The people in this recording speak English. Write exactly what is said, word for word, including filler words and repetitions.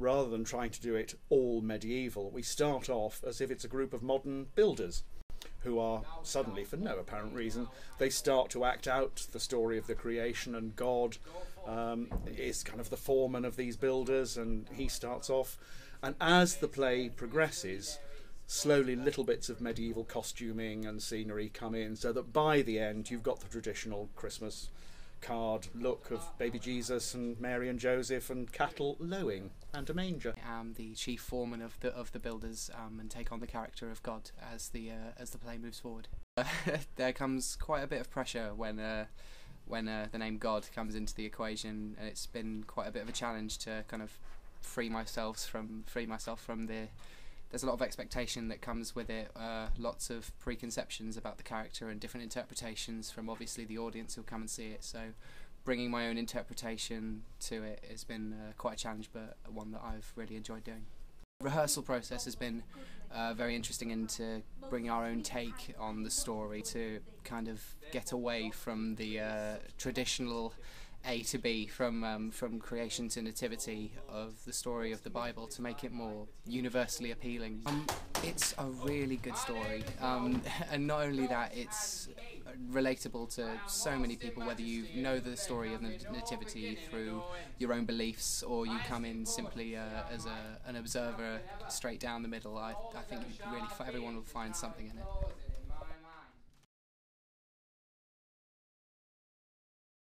rather than trying to do it all medieval, we start off as if it's a group of modern builders who are suddenly, for no apparent reason, they start to act out the story of the creation, and God um, is kind of the foreman of these builders, and he starts off, and as the play progresses, slowly little bits of medieval costuming and scenery come in, so that by the end you've got the traditional Christmas card look of baby Jesus and Mary and Joseph and cattle lowing and a manger. I am the chief foreman of the of the builders um, and take on the character of God as the uh, as the play moves forward. There comes quite a bit of pressure when uh, when uh, the name God comes into the equation, and it's been quite a bit of a challenge to kind of free myself from free myself from the. There's a lot of expectation that comes with it, uh, lots of preconceptions about the character and different interpretations from obviously the audience who'll come and see it, so bringing my own interpretation to it has been uh, quite a challenge, but one that I've really enjoyed doing. The rehearsal process has been uh, very interesting, and to bring our own take on the story, to kind of get away from the uh, traditional A to B, from um, from creation to nativity of the story of the Bible, to make it more universally appealing. Um, it's a really good story, um, and not only that, it's relatable to so many people, whether you know the story of the nativity through your own beliefs or you come in simply uh, as a, an observer straight down the middle. I, I think really everyone will find something in it.